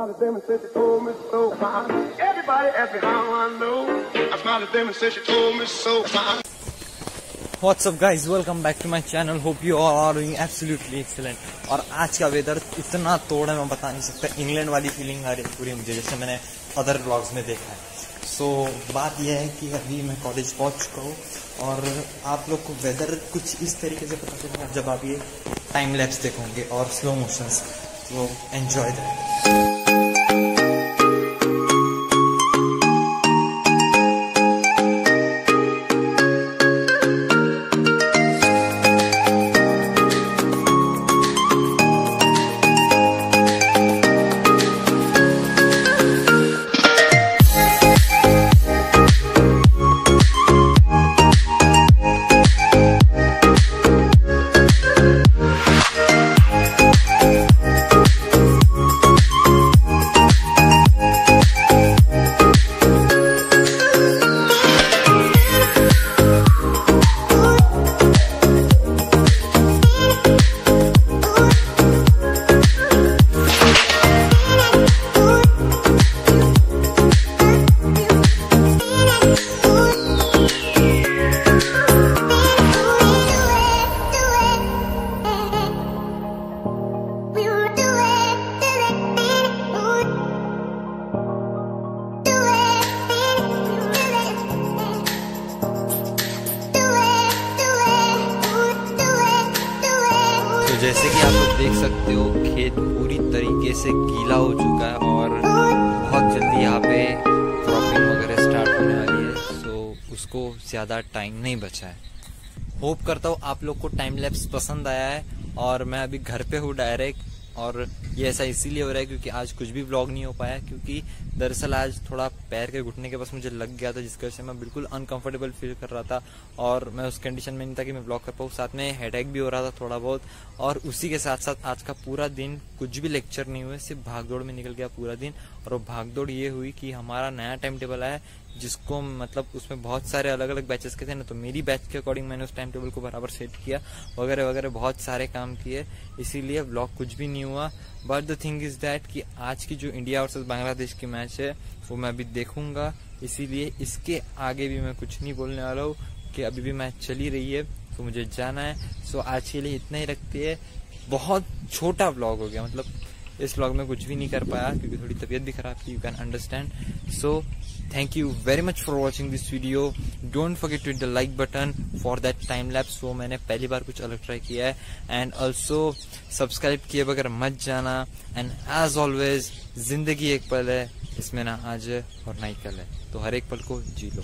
smiled at them and said, she told me so. Everybody asked me how I know. I smiled at them and said, she told me so. What's up guys, welcome back to my channel. Hope you all are doing absolutely excellent. और आज का weather इतना तोड़ है मैं बता नहीं सकता. इंग्लैंड वाली फीलिंग आ रही है पूरी मुझे, जैसे मैंने अदर व्लॉग्स में देखा है. सो बात यह है कि अभी मैं कॉलेज पहुँच चुका हूँ और आप लोग को वेदर कुछ इस तरीके से पता चलेगा जब आप ये टाइम लैप्स देखोगे और slow motions. So enjoy that. जैसे कि आप लोग देख सकते हो खेत पूरी तरीके से गीला हो चुका है और बहुत जल्दी यहाँ पे क्रॉपिंग वगैरह स्टार्ट होने वाली है. सो उसको ज़्यादा टाइम नहीं बचा है. होप करता हूँ आप लोग को टाइम लैप्स पसंद आया है. और मैं अभी घर पे हूँ डायरेक्ट और ये ऐसा इसीलिए हो रहा है क्योंकि आज कुछ भी व्लॉग नहीं हो पाया, क्योंकि दरअसल आज थोड़ा पैर के घुटने के पास मुझे लग गया था जिसकी वजह से मैं बिल्कुल अनकंफर्टेबल फील कर रहा था और मैं उस कंडीशन में नहीं था कि मैं व्लॉग कर पाऊँ. साथ में हेडेक भी हो रहा था थोड़ा बहुत और उसी के साथ साथ आज का पूरा दिन कुछ भी लेक्चर नहीं हुए, सिर्फ भागदौड़ में निकल गया पूरा दिन. और वो भागदौड़ ये हुई कि हमारा नया टाइम टेबल आया जिसको मतलब उसमें बहुत सारे अलग अलग बैचेस के थे ना, तो मेरी बैच के अकॉर्डिंग मैंने उस टाइम टेबल को बराबर सेट किया वगैरह वगैरह बहुत सारे काम किए, इसीलिए व्लॉग कुछ भी नहीं हुआ. But the thing is that कि आज की जो इंडिया वर्सेस बांग्लादेश की मैच है वो मैं अभी देखूंगा, इसीलिए इसके आगे भी मैं कुछ नहीं बोलने वाला हूँ कि अभी भी मैच चली रही है तो मुझे जाना है. सो आज के लिए इतना ही रखते हैं. बहुत छोटा व्लॉग हो गया, मतलब इस व्लॉग में कुछ भी नहीं कर पाया क्योंकि थोड़ी तबीयत भी खराब थी, you can understand. So thank you very much for watching this video. Don't forget to hit the like button for that time lapse. वो मैंने पहली बार कुछ अलग ट्राई किया है. And also subscribe किए बगैर मत जाना. And as always जिंदगी एक पल है, इसमें ना आज है और ना ही कल है, तो हर एक पल को जी लो.